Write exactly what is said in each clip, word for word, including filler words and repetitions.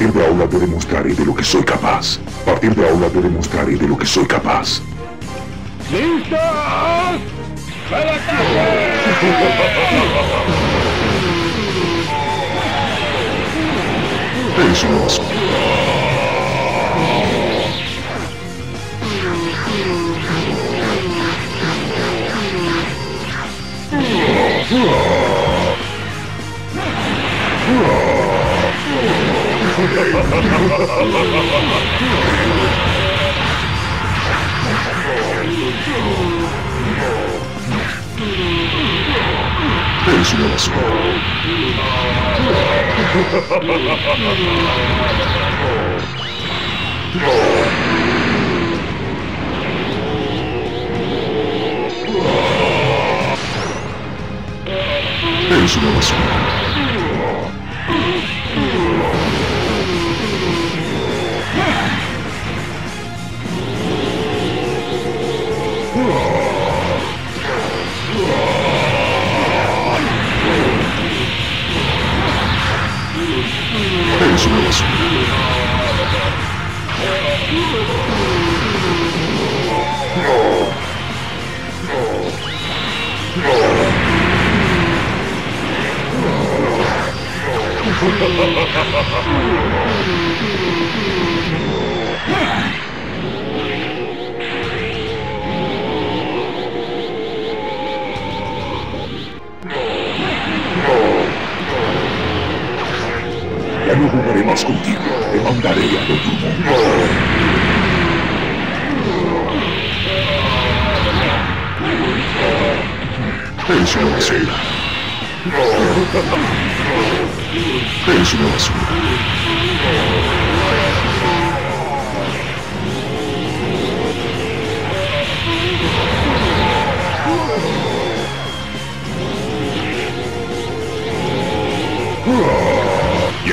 partir de ahora debo mostraré de lo que soy capaz. A partir de ahora debo mostraré de lo que soy capaz. ¡Listos! ¡Para casa! Eso no es. Es una basura. Es una basura. Eres una basura. Ya no jugaré más contigo. Te mandaré a tu grupo. Eres una basura. Eres una basura. Y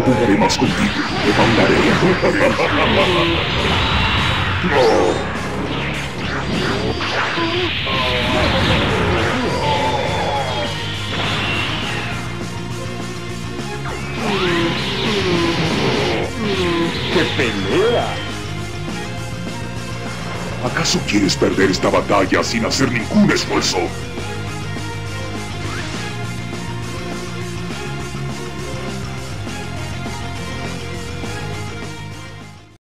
jugaré más contigo. Te mandaré a jugar. No. ¡Qué pelea! ¿Acaso quieres perder esta batalla sin hacer ningún esfuerzo?